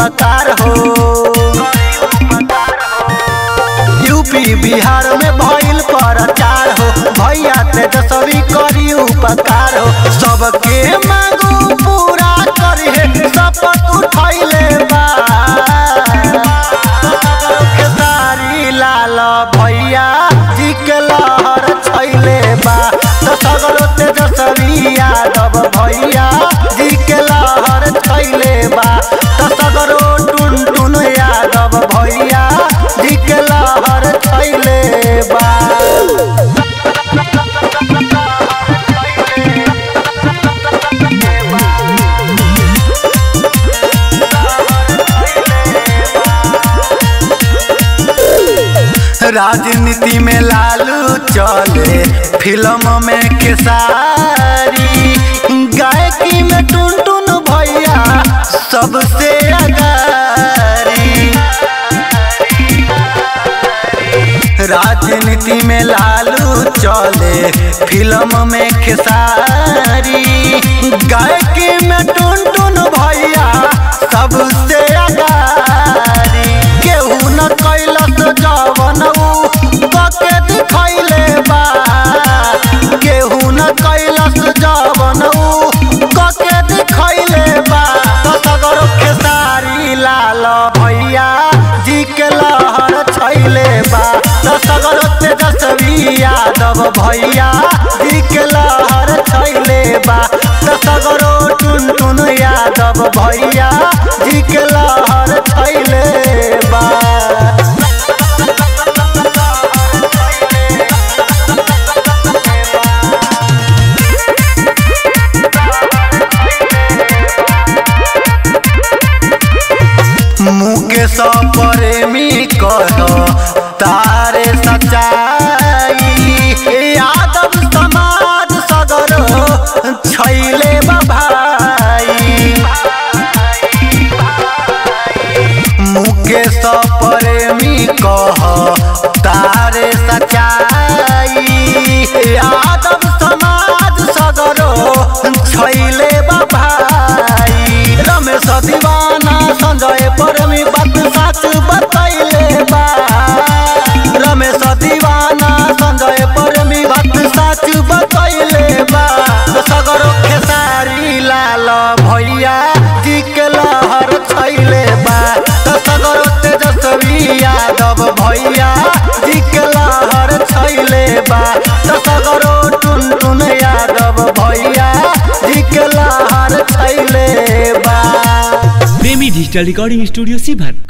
पतार हो। यूपी बिहार में भइल प्रचार हो, भैया तेजस्वी करी उपकार हो। सबके मांगू पूरा करी है, शपथ उठैले बा खेसारी लाल भैया जी के लहर छैले बा। तो सगरो तेजस्वी यादव भैया जी के लहर छैले बा। तो सगरो टुनटुन यादव भैया जी के लहर छैले बा। राजनीति में लालू चले, फिल्म में खेसारी, गायकी में टुनटुन भैया सबसे अगारी। राजनीति में लालू चले, फिल्म में खेसारी, गायकी में टुनटुन भैया सबसे अगारी। केहू न कैलस जवन यादव भैया जी के लहर छैले बा। तो सगरो टुनटुन यादव भैया जी के लहर छैले बा। मुकेश प्रेमी कह तारे सच्चा यादव समाज सगरो छैले बा भाई। मुकेश प्रेमी कह तारे सच्चाई, यादव समाज सगरो छैले बा भाई। रमेश दीवाना संजय प्रेमी बात साच बतैले बा। रमेश दीवाना संजय प्रेमी बात साच बतैले बा। सगरो खेसारी लाल भैया जी के लहर छैले बा। सगरो तेजस्वी यादव भैया जी के लहर छैले बा। सगरो टुनटुन यादव भैया जी के लहर छैले बा। Digital recording studio सीभर।